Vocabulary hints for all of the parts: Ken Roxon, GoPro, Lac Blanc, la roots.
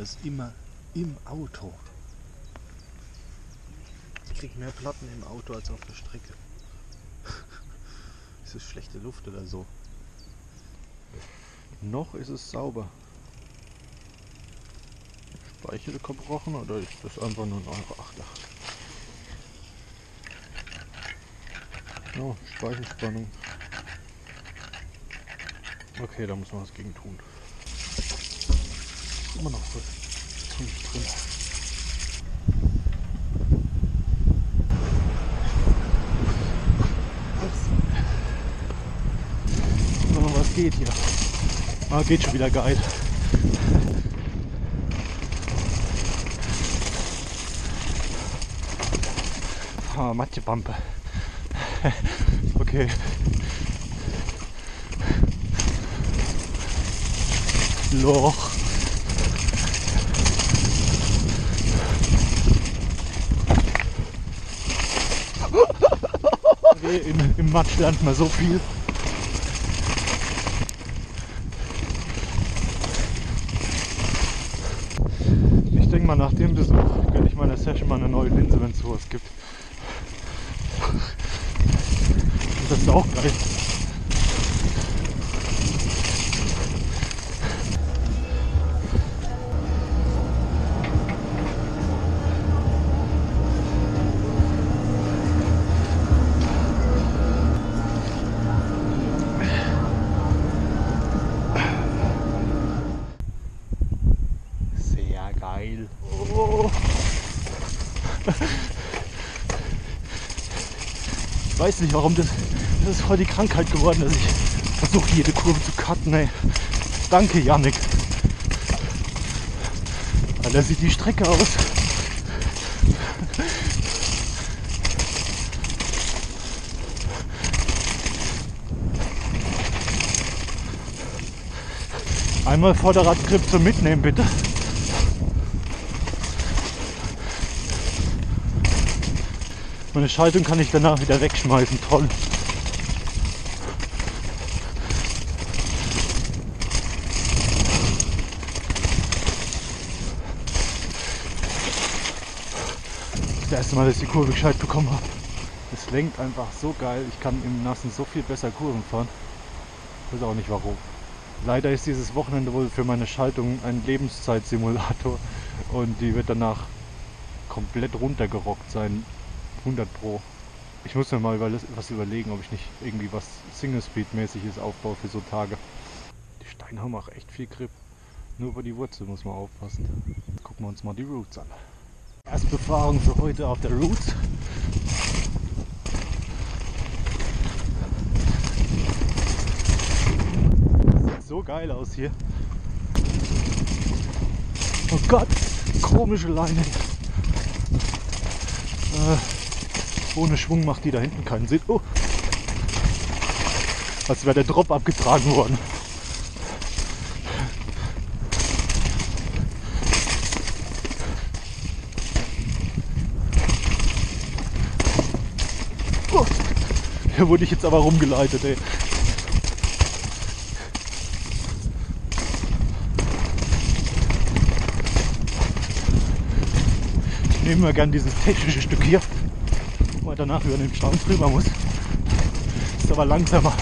das immer im Auto. Ich kriege mehr Platten im Auto als auf der Strecke. Ist das schlechte Luft oder so? Noch ist es sauber. Speichel gebrochen oder ist das einfach nur ein Euro 8? Oh, Speichelspannung. Okay, da muss man was gegen tun. Immer noch gut. Drin. Oh, was geht hier? Ah, geht schon wieder geil. Ah, Mattebampe. Okay. Loch. Okay, im Matsch lernt man so viel. Ich denke mal, nach dem Besuch gönne ich meiner Session mal eine neue Linse, wenn es sowas gibt. Das ist auch geil. Sehr geil. Oh. Ich weiß nicht, warum das ist voll die Krankheit geworden, dass ich versuche, jede Kurve zu cutten, ey. Danke, Yannick. Alter, sieht die Strecke aus. Einmal Vorderradgrip zum Mitnehmen, bitte. Meine Schaltung kann ich danach wieder wegschmeißen, toll. Das erste Mal, dass ich die Kurve gescheit bekommen habe. Es lenkt einfach so geil. Ich kann im Nassen so viel besser Kurven fahren. Ich weiß auch nicht warum. Leider ist dieses Wochenende wohl für meine Schaltung ein Lebenszeitsimulator und die wird danach komplett runtergerockt sein. 100 Pro. Ich muss mir mal was überlegen, ob ich nicht irgendwie was Single-Speed-mäßiges aufbaue für so Tage. Die Steine haben auch echt viel Grip. Nur über die Wurzel muss man aufpassen. Gucken wir uns mal die Roots an. Erste Befahrung für heute auf der Route. Sieht so geil aus hier. Oh Gott, komische Leine. Ohne Schwung macht die da hinten keinen Sinn. Oh. Als wäre der Drop abgetragen worden. Da wurde ich jetzt aber rumgeleitet, ey. Ich nehme mal gern dieses technische Stück hier, weil danach über den Schrank drüber muss. Ist aber langsamer.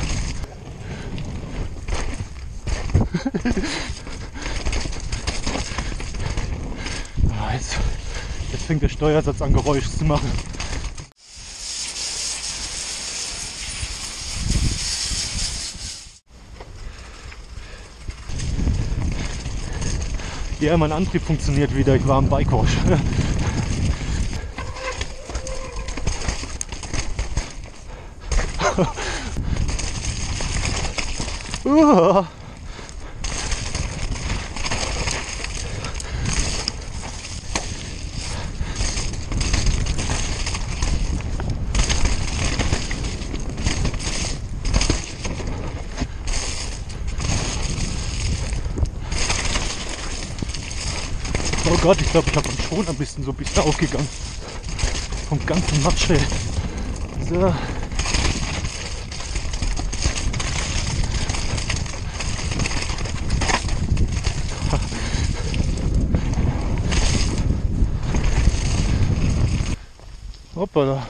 Jetzt fängt der Steuersatz an, Geräusch zu machen. Ja, mein Antrieb funktioniert wieder, ich war am Bikewash. Oh Gott, ich glaube, ich habe schon ein bisschen aufgegangen. Vom ganzen Matsch, ey. So. Hoppala.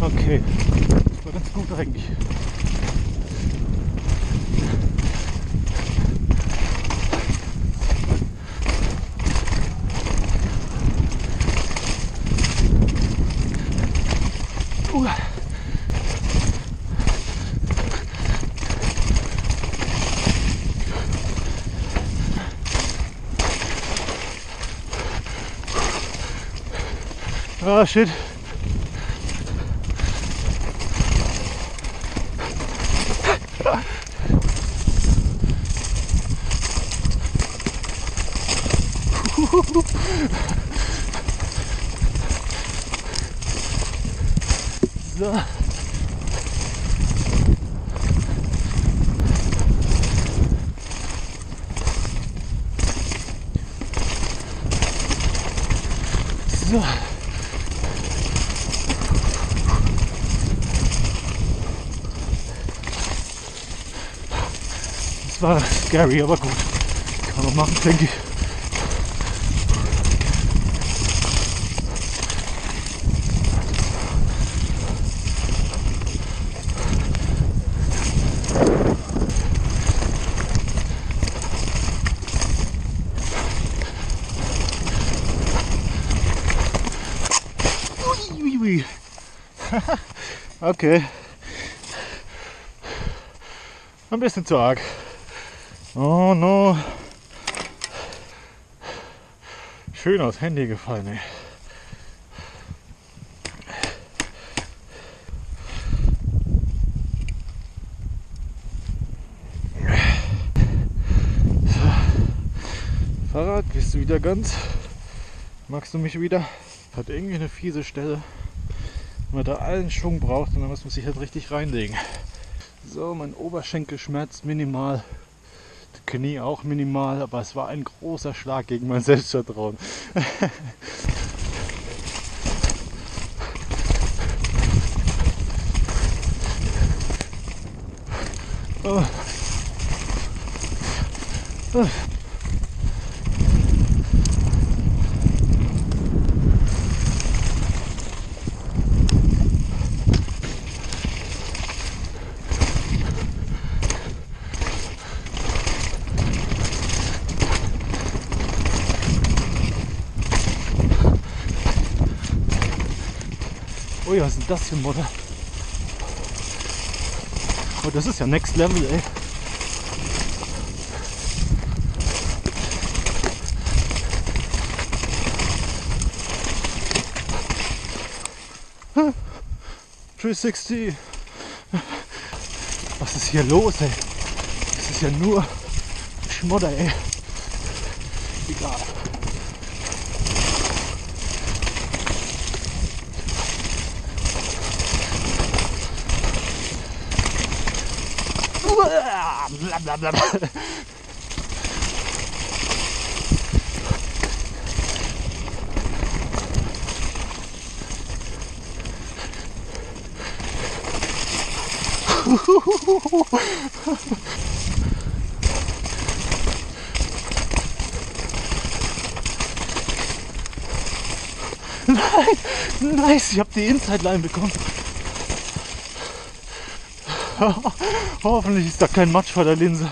Okay, das war ganz gut eigentlich. Ah, shit. So. So. Das war scary, aber gut. Kann man machen, denke ich. Okay, ein bisschen zu arg. Oh no, schön aus Handy gefallen. Ey. So. Fahrrad, bist du wieder ganz? Magst du mich wieder? Hat irgendwie eine fiese Stelle. Wenn man da allen Schwung braucht, dann muss man sich halt richtig reinlegen. So, mein Oberschenkel schmerzt minimal, das Knie auch minimal, aber es war ein großer Schlag gegen mein Selbstvertrauen. Oh. Oh. Ui, was ist denn das für Modder? Oh, das ist ja Next Level, ey. Huh. 360. Was ist hier los, ey? Das ist ja nur Schmodder, ey. Egal. Blablabla. Nein, nice, ich habe die Inside-Line bekommen. Hoffentlich ist da kein Matsch vor der Linse.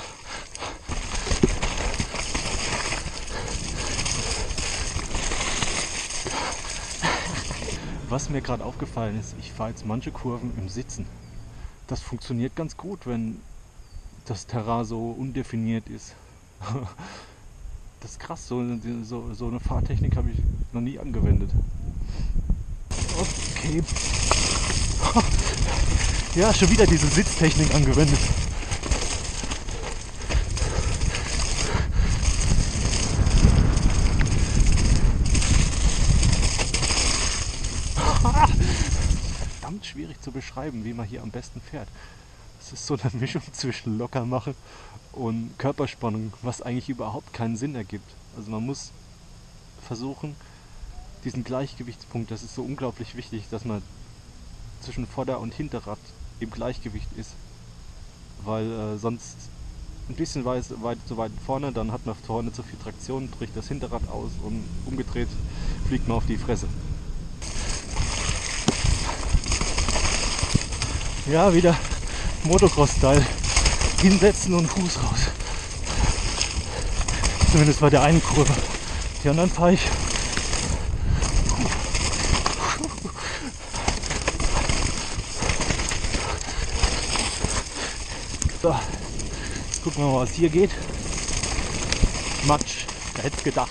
Was mir gerade aufgefallen ist, ich fahre jetzt manche Kurven im Sitzen. Das funktioniert ganz gut, wenn das Terrain so undefiniert ist. Das ist krass, so eine Fahrtechnik habe ich noch nie angewendet. Okay. Ja, schon wieder diese Sitztechnik angewendet. Verdammt schwierig zu beschreiben, wie man hier am besten fährt. Es ist so eine Mischung zwischen Lockermache und Körperspannung, was eigentlich überhaupt keinen Sinn ergibt. Also man muss versuchen, diesen Gleichgewichtspunkt, das ist so unglaublich wichtig, dass man zwischen Vorder- und Hinterrad im Gleichgewicht ist, weil sonst ein bisschen weit vorne, dann hat man vorne zu viel Traktion, bricht das Hinterrad aus und umgedreht fliegt man auf die Fresse. Ja, wieder Motocross-Style. Hinsetzen und Fuß raus. Zumindest bei der einen Kurve. Die anderen fahre ich. So, jetzt gucken wir mal, was hier geht. Matsch, da hätte ich gedacht.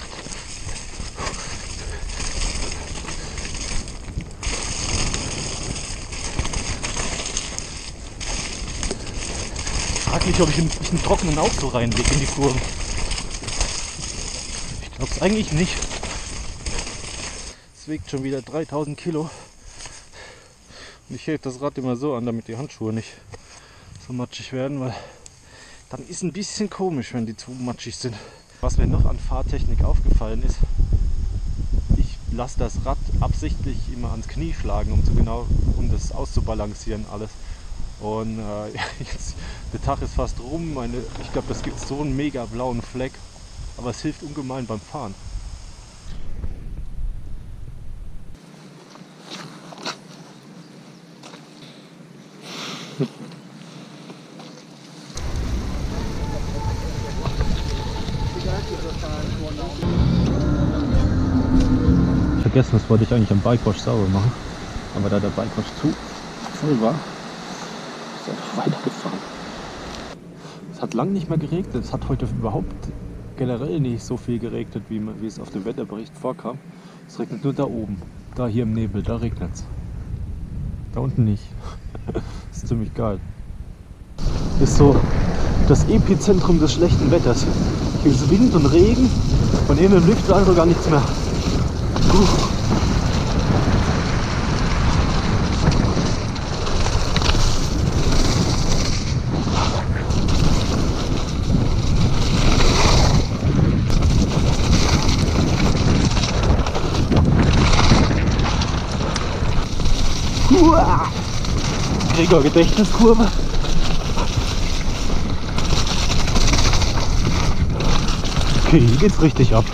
Ich frage mich, ob ich einen trockenen Auto reinlege in die Kurve. Ich glaube es eigentlich nicht. Es wiegt schon wieder 3000 Kilo. Und ich hebe das Rad immer so an, damit die Handschuhe nicht so matschig werden, weil dann ist ein bisschen komisch, wenn die zu matschig sind. Was mir noch an Fahrtechnik aufgefallen ist, ich lasse das Rad absichtlich immer ans Knie schlagen, um das auszubalancieren alles. Und jetzt, der Tag ist fast rum, ich glaube, das gibt so einen mega blauen Fleck, aber es hilft ungemein beim Fahren. Vergessen, das wollte ich eigentlich am Bikewash sauber machen, aber da der Bikewash zu voll war, ist einfach weitergefahren. Es hat lange nicht mehr geregnet, es hat heute überhaupt generell nicht so viel geregnet, wie es auf dem Wetterbericht vorkam. Es regnet nur da oben, da hier im Nebel, da regnet es. Da unten nicht. Das ist ziemlich geil. Ist so das Epizentrum des schlechten Wetters. Hier ist Wind und Regen, von innen im Licht also gar nichts mehr. Gregor Gedächtniskurve. Okay, hier geht's richtig ab.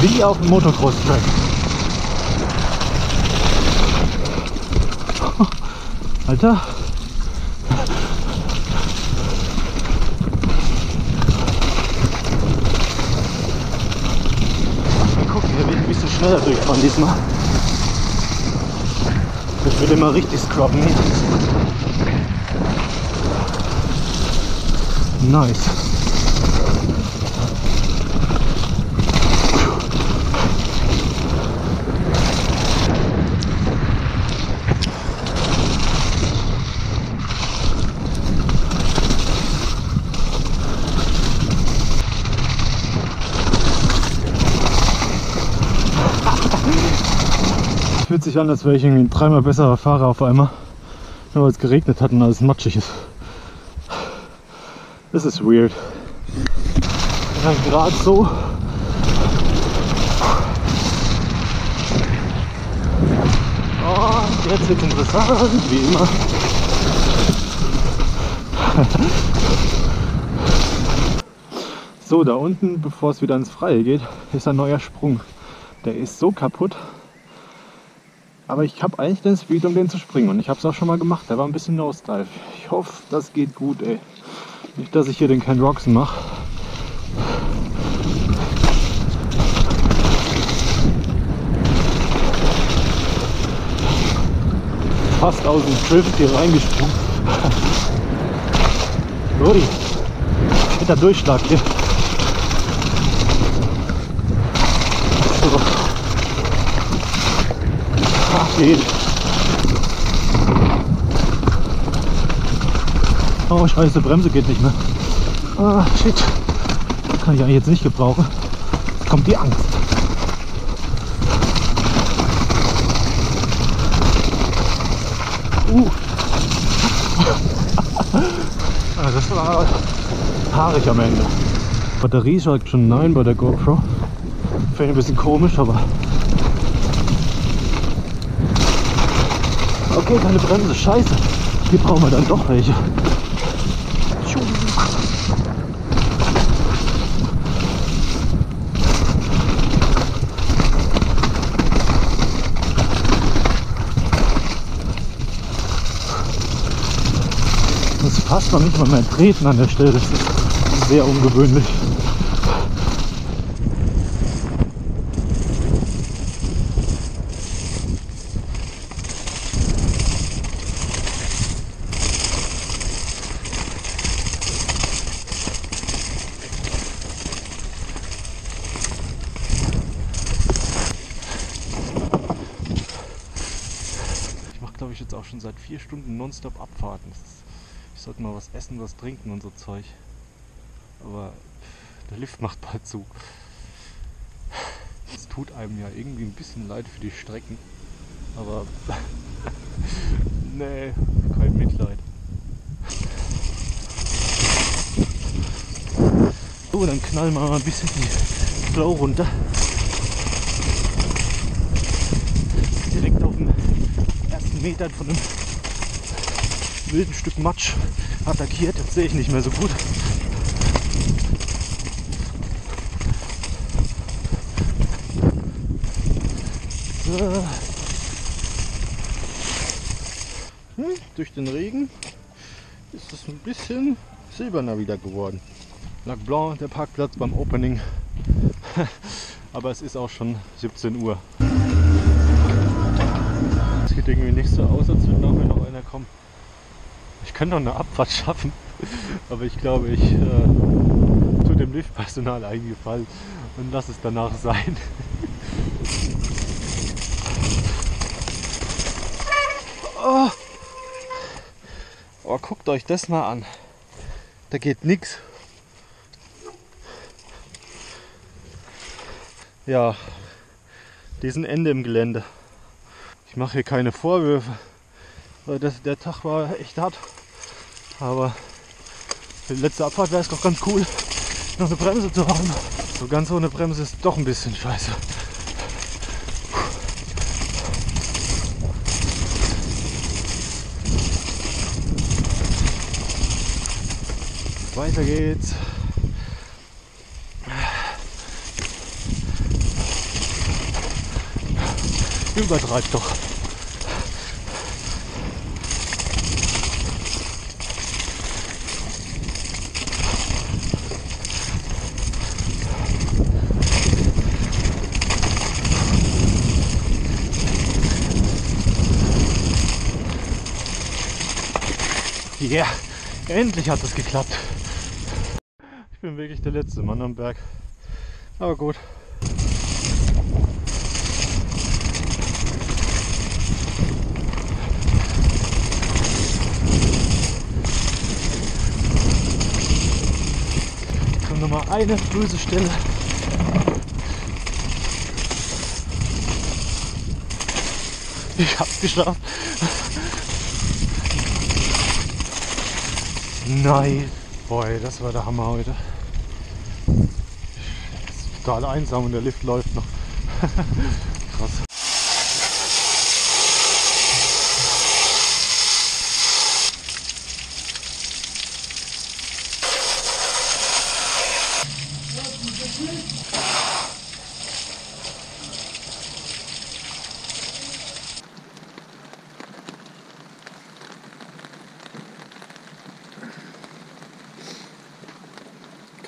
Wie auf dem Motocross-Track. Alter. Guck, hier wird ein bisschen schneller durchfahren diesmal. Ich will immer richtig scrubben. Nice. Fühlt sich an, als wäre ich irgendwie ein dreimal besserer Fahrer auf einmal, nur weil es geregnet hat und alles matschig ist. Das ist weird. Und dann gerade so. Oh, jetzt wird es interessant, wie immer. So, da unten, bevor es wieder ins Freie geht, ist ein neuer Sprung. Der ist so kaputt. Aber ich habe eigentlich den Speed, um den zu springen, und ich habe es auch schon mal gemacht. Der war ein bisschen Nose-Dive. Ich hoffe, das geht gut, ey. Nicht, dass ich hier den Ken Roxon mache. Fast aus dem Drift hier reingesprungen. Lodi, fetter Durchschlag hier. Oh scheiße, Bremse geht nicht mehr. Ah, shit. Kann ich eigentlich jetzt nicht gebrauchen. Jetzt kommt die Angst. Das war haarig am Ende. Batterie sagt schon nein bei der GoPro. Fällt ein bisschen komisch, aber... Okay, keine Bremse, scheiße. Hier brauchen wir dann doch welche. fast noch nicht mal mehr treten an der Stelle. Das ist sehr ungewöhnlich. Jetzt auch schon seit 4 Stunden nonstop Abfahrten. Ich sollte mal was essen, was trinken und so Zeug. Aber der Lift macht bald zu. Es tut einem ja irgendwie ein bisschen leid für die Strecken. Aber nee, kein Mitleid. So, dann knallen wir mal ein bisschen die Flow runter. Direkt auf den Metern von einem wilden Stück Matsch attackiert. Jetzt sehe ich nicht mehr so gut. So. Durch den Regen ist es ein bisschen silberner wieder geworden. Lac Blanc, der Parkplatz beim Opening. Aber es ist auch schon 17 Uhr. Sieht irgendwie nicht so aus, als würde nachher noch einer kommen. Ich könnte noch eine Abfahrt schaffen, aber ich glaube, ich tue dem Liftpersonal einen Gefallen und lasse es danach sein. Oh. Oh, guckt euch das mal an. Da geht nichts. Ja, diesen Ende im Gelände. Ich mache hier keine Vorwürfe, weil der Tag war echt hart, aber für die letzte Abfahrt wäre es doch ganz cool, noch eine Bremse zu haben. So ganz ohne Bremse ist doch ein bisschen scheiße. Weiter geht's. Übertreibt doch. Yeah, endlich hat es geklappt. Ich bin wirklich der letzte Mann am Berg. Aber gut. Nochmal eine böse Stelle. Ich hab's geschafft. Nice. Boy, das war der Hammer heute. Ist total einsam und der Lift läuft noch. Krass.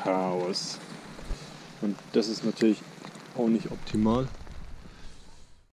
Chaos. Und das ist natürlich auch nicht optimal.